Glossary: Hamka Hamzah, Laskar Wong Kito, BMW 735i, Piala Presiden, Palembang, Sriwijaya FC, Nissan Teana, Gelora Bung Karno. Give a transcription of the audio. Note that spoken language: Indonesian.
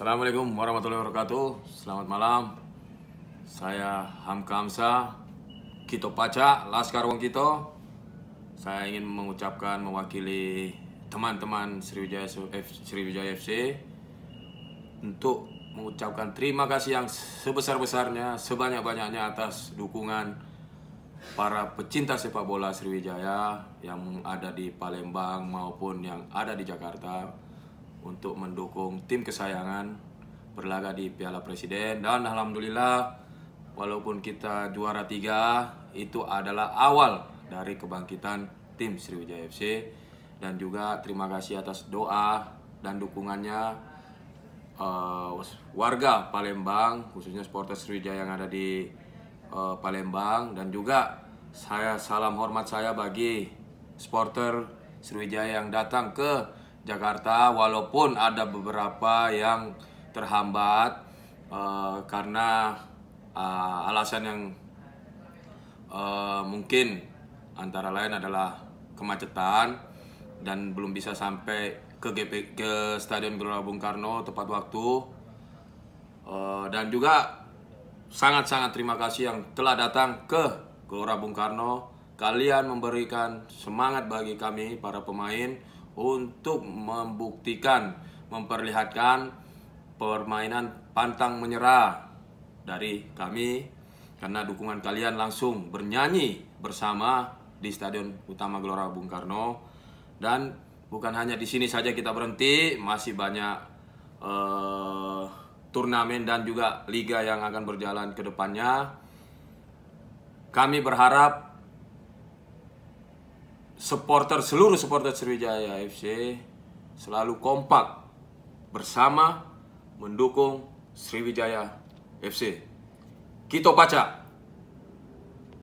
Assalamualaikum warahmatullahi wabarakatuh. Selamat malam. Saya Hamka Hamzah, Kito Paca, Laskar Wong Kito. Saya ingin mengucapkan mewakili teman-teman Sriwijaya FC untuk mengucapkan terima kasih yang sebesar-besarnya, sebanyak-banyaknya atas dukungan para pecinta sepak bola Sriwijaya yang ada di Palembang maupun yang ada di Jakarta untuk mendukung tim kesayangan berlaga di Piala Presiden. Dan alhamdulillah, walaupun kita juara 3, itu adalah awal dari kebangkitan tim Sriwijaya FC. Dan juga terima kasih atas doa dan dukungannya warga Palembang, khususnya supporter Sriwijaya yang ada di Palembang. Dan juga saya salam hormat saya bagi supporter Sriwijaya yang datang ke Jakarta, walaupun ada beberapa yang terhambat karena alasan yang mungkin antara lain adalah kemacetan dan belum bisa sampai ke Stadion Gelora Bung Karno tepat waktu. Dan juga sangat-sangat terima kasih yang telah datang ke Gelora Bung Karno. Kalian memberikan semangat bagi kami para pemain untuk memperlihatkan permainan pantang menyerah dari kami, karena dukungan kalian langsung bernyanyi bersama di Stadion Utama Gelora Bung Karno. Dan bukan hanya di sini saja kita berhenti, masih banyak turnamen dan juga liga yang akan berjalan ke depannya. Kami berharap seluruh supporter Sriwijaya FC selalu kompak bersama mendukung Sriwijaya FC. Kito Paca.